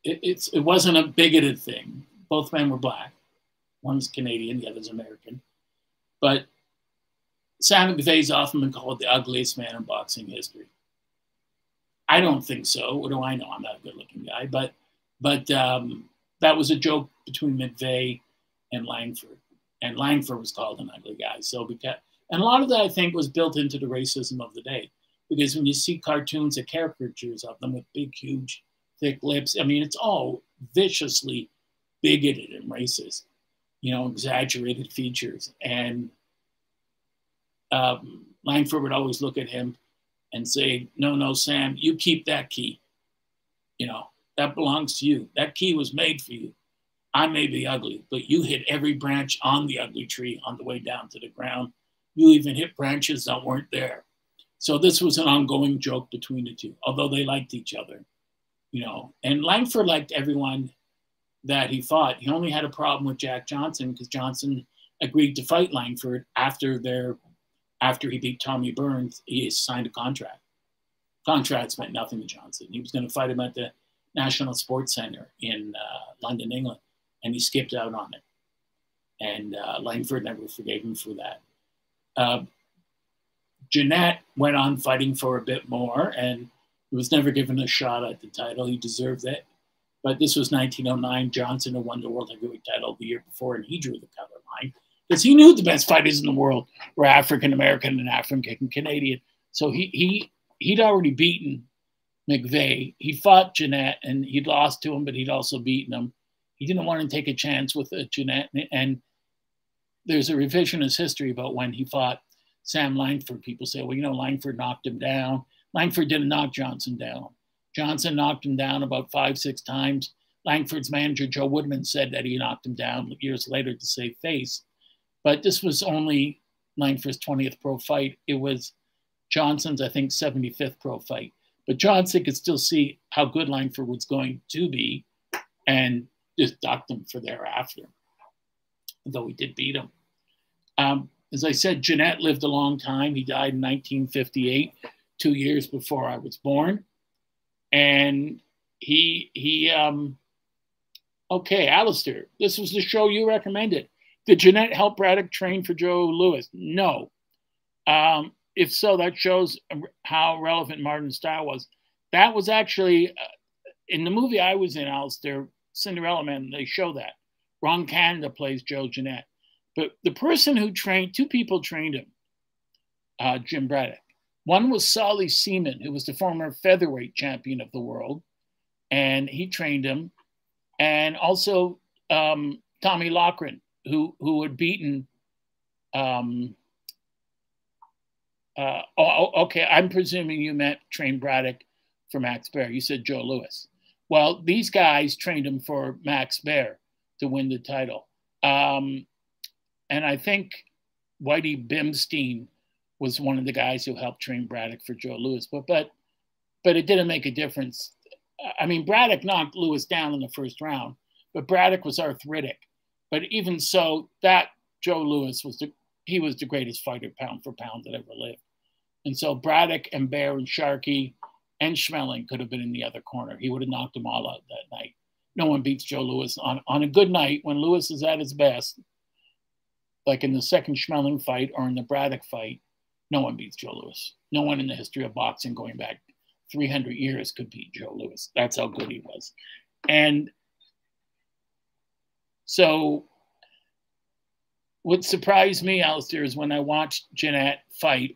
It wasn't a bigoted thing. Both men were black. One's Canadian, the other's American. But Sam McVea's often been called the ugliest man in boxing history. I don't think so. What do I know? I'm not a good-looking guy. But that was a joke between McVea and Langford. And Langford was called an ugly guy. And a lot of that, I think, was built into the racism of the day. Because when you see cartoons and caricatures of them with big, huge, thick lips. I mean, it's all viciously bigoted and racist, you know, exaggerated features. And Langford would always look at him and say, "No, no, Sam, you keep that key. You know, that belongs to you. That key was made for you. I may be ugly, but you hit every branch on the ugly tree on the way down to the ground. You even hit branches that weren't there." So this was an ongoing joke between the two, although they liked each other. You know, and Langford liked everyone that he fought. He only had a problem with Jack Johnson because Johnson agreed to fight Langford after he beat Tommy Burns. He signed a contract. Contracts meant nothing to Johnson. He was going to fight him at the National Sports Center in London, England, and he skipped out on it. And Langford never forgave him for that. Jeanette went on fighting for a bit more and was never given a shot at the title. He deserved it. But this was 1909. Johnson had won the World Heavyweight title the year before, and he drew the color line because he knew the best fighters in the world were African-American and African-Canadian. So he'd already beaten McVea. He fought Jeanette, and he'd lost to him, but he'd also beaten him. He didn't want to take a chance with Jeanette. And there's a revisionist history about when he fought Sam Langford. People say, well, you know, Langford knocked him down. Langford didn't knock Johnson down. Johnson knocked him down about 5 or 6 times. Langford's manager, Joe Woodman, said that he knocked him down years later to save face. But this was only Langford's 20th pro fight. It was Johnson's, I think, 75th pro fight. But Johnson could still see how good Langford was going to be and just docked him for thereafter, though he did beat him. As I said, Jeanette lived a long time. He died in 1958, 2 years before I was born. And okay, Alistair, this was the show you recommended. Did Jeanette help Braddock train for Joe Louis? No. If so, that shows how relevant Martin's style was. That was actually, in the movie I was in, Alistair, Cinderella Man, they show that. Ron Canada plays Joe Jeanette. But the person who trained, two people trained him, Jim Braddock. One was Solly Seaman, who was the former featherweight champion of the world, and he trained him. And also Tommy Loughran, who had beaten, okay, I'm presuming you meant trained Braddock for Max Baer. You said Joe Louis. Well, these guys trained him for Max Baer to win the title. And I think Whitey Bimstein was one of the guys who helped train Braddock for Joe Louis, but it didn't make a difference. I mean, Braddock knocked Louis down in the first round, but Braddock was arthritic. But even so, that Joe Louis was the greatest fighter pound for pound that ever lived. And so Braddock and Baer and Sharkey and Schmeling could have been in the other corner. He would have knocked them all out that night. No one beats Joe Louis on a good night when Louis is at his best, like in the second Schmeling fight or in the Braddock fight. No one beats Joe Louis. No one in the history of boxing going back 300 years could beat Joe Louis. That's how good he was. And so what surprised me, Alistair, is when I watched Jeanette fight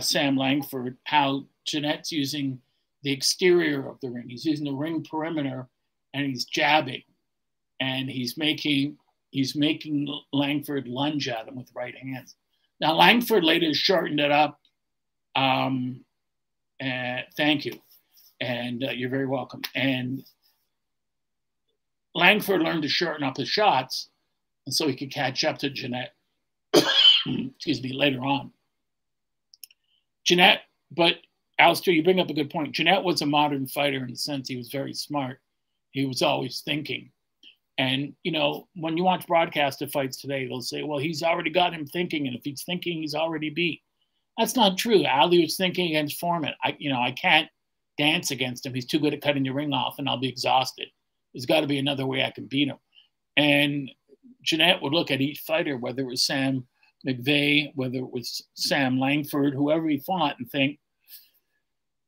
Sam Langford, how Jeanette's using the exterior of the ring. He's using the ring perimeter, and he's jabbing. And he's making Langford lunge at him with right hands. Now, Langford later shortened it up. Thank you. And you're very welcome. And Langford learned to shorten up his shots and so he could catch up to Jeanette, excuse me, later on. Jeanette, but Alistair, you bring up a good point. Jeanette was a modern fighter in the sense he was very smart. He was always thinking. And, you know, when you watch broadcaster fights today, they'll say, well, he's already got him thinking. And if he's thinking, he's already beat. That's not true. Ali was thinking against Foreman. I can't dance against him. He's too good at cutting the ring off and I'll be exhausted. There's got to be another way I can beat him. And Jeanette would look at each fighter, whether it was Sam McVea, whether it was Sam Langford, whoever he fought, and think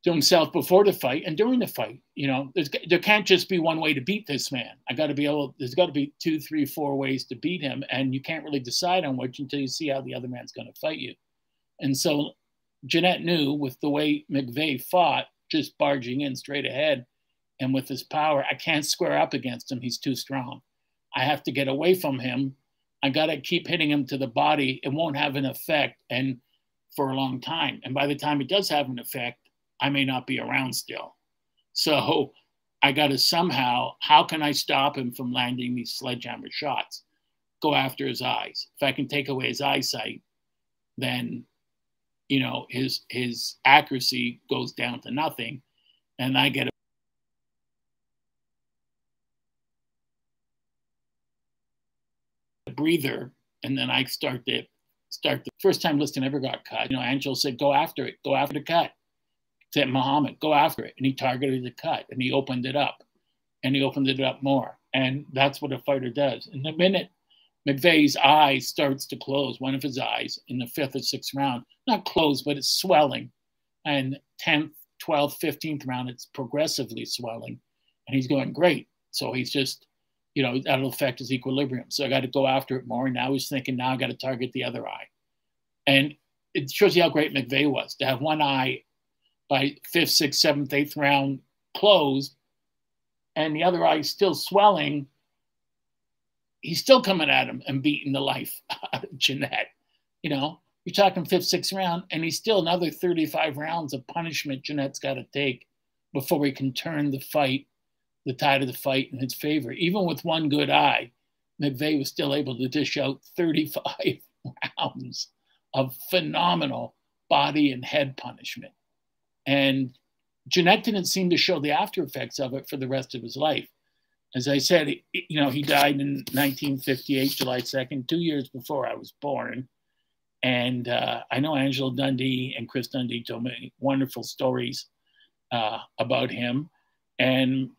to himself before the fight and during the fight, you know, there can't just be one way to beat this man. There's got to be 2, 3, 4 ways to beat him. And you can't really decide on which until you see how the other man's going to fight you. And so Jeanette knew with the way McVea fought, just barging in straight ahead and with his power, I can't square up against him. He's too strong. I have to get away from him. I got to keep hitting him to the body. It won't have an effect and for a long time. And by the time it does have an effect, I may not be around still. So I got to somehow, how can I stop him from landing these sledgehammer shots? Go after his eyes. If I can take away his eyesight, then, you know, his accuracy goes down to nothing. And I get a breather, and then I start the first time Liston ever got cut. You know, Angelo said, go after it, go after the cut. Said Muhammad, go after it. And he targeted the cut and he opened it up. And he opened it up more. And that's what a fighter does. And the minute McVea's eye starts to close, one of his eyes in the fifth or sixth round. Not closed, but it's swelling. And 10th, 12th, 15th round, it's progressively swelling. And he's going, great. So he's just, you know, that'll affect his equilibrium. So I got to go after it more. And now he's thinking, now I got to target the other eye. And it shows you how great McVea was to have one eye by fifth, sixth, seventh, eighth round closed, and the other eye still swelling. He's still coming at him and beating the life out of Jeanette. You know, you're talking fifth, sixth round, and he's still another 35 rounds of punishment Jeanette's got to take before he can turn the fight, the tide of the fight in his favor. Even with one good eye, McVea was still able to dish out 35 rounds of phenomenal body and head punishment. And Jeanette didn't seem to show the after effects of it for the rest of his life. As I said, you know, he died in 1958, July 2nd, 2 years before I was born. And I know Angela Dundee and Chris Dundee told me wonderful stories about him. And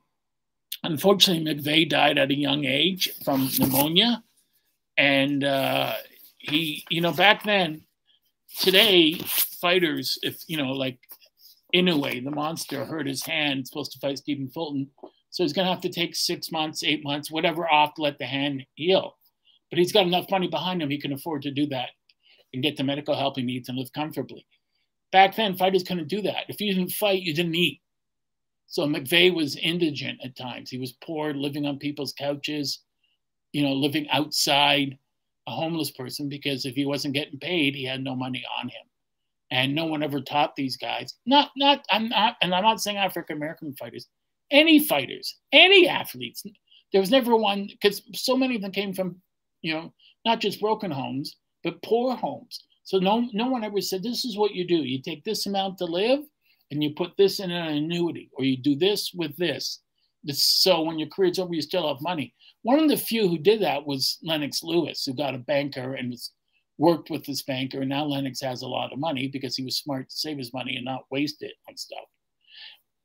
unfortunately, McVea died at a young age from pneumonia. And he, you know, back then, today, fighters, if, you know, like, Inoue, the monster, hurt his hand, supposed to fight Stephen Fulton. So he's going to have to take 6 months, 8 months, whatever off to let the hand heal. But he's got enough money behind him, he can afford to do that and get the medical help he needs and live comfortably. Back then, fighters couldn't do that. If you didn't fight, you didn't eat. So McVea was indigent at times. He was poor, living on people's couches, you know, living outside, a homeless person, because if he wasn't getting paid, he had no money on him. And no one ever taught these guys. I'm not saying African American fighters, any fighters, any athletes. There was never one, because so many of them came from, you know, not just broken homes, but poor homes. So no one ever said, this is what you do. You take this amount to live and you put this in an annuity, or you do this with this. So when your career's over, you still have money. One of the few who did that was Lennox Lewis, who got a banker and was worked with this banker, and now Lennox has a lot of money because he was smart to save his money and not waste it on stuff.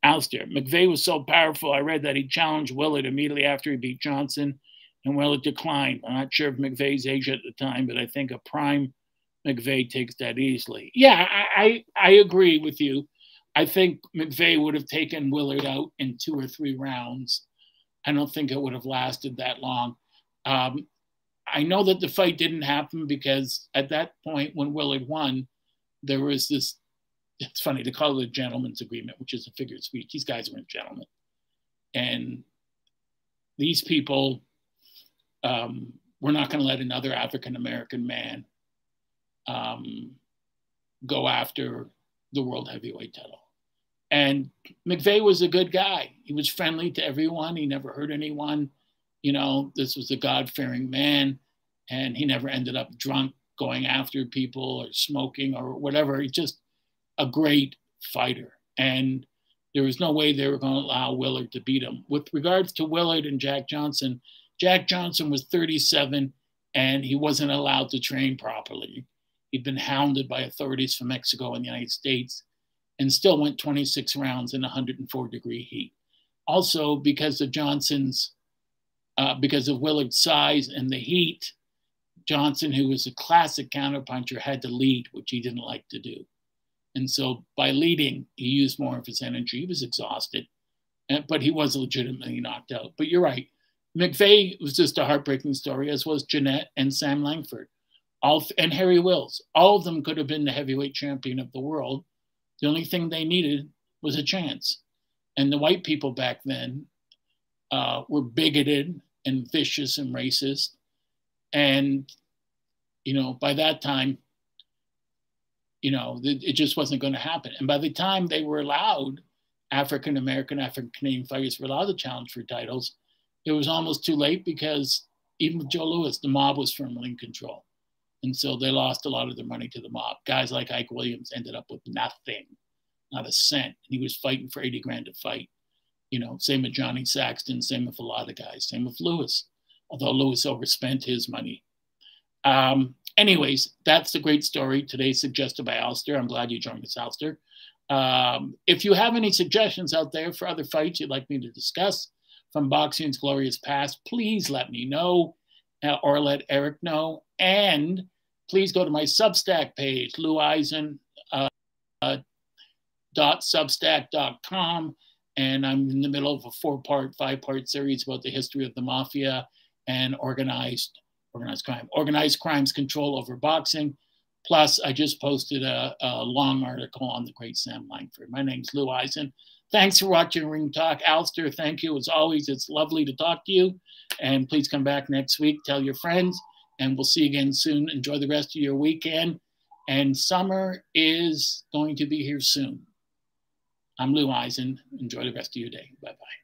Alistair, McVea was so powerful, I read that he challenged Willard immediately after he beat Johnson, and Willard declined. I'm not sure of McVea's age at the time, but I think a prime McVea takes that easily. Yeah, I agree with you. I think McVea would have taken Willard out in 2 or 3 rounds. I don't think it would have lasted that long. I know that the fight didn't happen because at that point when Willard won, there was this, it's funny, they call it a gentleman's agreement, which is a figure of speech. These guys weren't gentlemen. And these people were not going to let another African-American man go after the world heavyweight title. And McVea was a good guy. He was friendly to everyone. He never hurt anyone. You know, this was a God-fearing man, and he never ended up drunk going after people or smoking or whatever. He's just a great fighter. And there was no way they were going to allow Willard to beat him. With regards to Willard and Jack Johnson was 37, and he wasn't allowed to train properly. He'd been hounded by authorities from Mexico and the United States and still went 26 rounds in 104-degree heat. Also, because of Johnson's because of Willard's size and the heat, Johnson, who was a classic counterpuncher, had to lead, which he didn't like to do. And so by leading, he used more of his energy. He was exhausted, but he was legitimately knocked out. But you're right. McVea was just a heartbreaking story, as was Jeanette and Sam Langford and Harry Wills. All of them could have been the heavyweight champion of the world. The only thing they needed was a chance. And the white people back then were bigoted and vicious and racist. And, you know, by that time, you know, it just wasn't going to happen. And by the time they were allowed, African-American, African-Canadian fighters were allowed to challenge for titles, it was almost too late because even with Joe Louis, the mob was firmly in control. And so they lost a lot of their money to the mob. Guys like Ike Williams ended up with nothing, not a cent. And he was fighting for 80 grand to fight. You know, same with Johnny Saxton, same with a lot of guys, same with Lewis, although Lewis overspent his money. Anyways, that's the great story today suggested by Alistair. I'm glad you joined us, Alistair. If you have any suggestions out there for other fights you'd like me to discuss from boxing's glorious past, please let me know. or let Eric know. And please go to my Substack page, loueisen.substack.com. And I'm in the middle of a five-part series about the history of the mafia and organized crime's control over boxing. Plus, I just posted a long article on the great Sam Langford. My name's Lou Eisen. Thanks for watching Ring Talk. Alistair, thank you. As always, it's lovely to talk to you. And please come back next week. Tell your friends. And we'll see you again soon. Enjoy the rest of your weekend. And summer is going to be here soon. I'm Lou Eisen. Enjoy the rest of your day. Bye-bye.